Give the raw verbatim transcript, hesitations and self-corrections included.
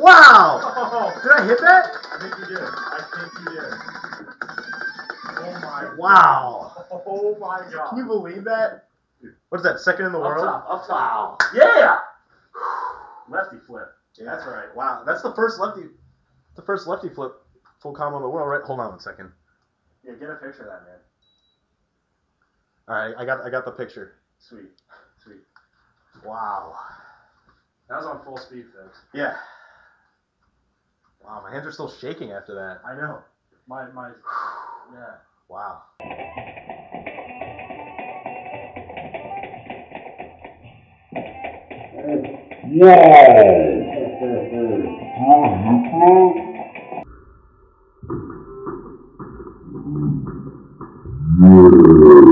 Wow! Oh. Did I hit that? I think you did. I think you did. Oh my. Wow. God. Oh my God. Can you believe that? What is that, second in the up world? Up top, up top. Wow. Yeah! Lefty flip. Yeah. That's right. Wow. That's the first lefty the first lefty flip full combo in the world, right? Hold on one second. Yeah, get a picture of that, man. Alright, I got I got the picture. Sweet. Sweet. Wow. That was on full speed, folks. Yeah. Wow, my hands are still shaking after that. I know. My my yeah. Wow. Yeah.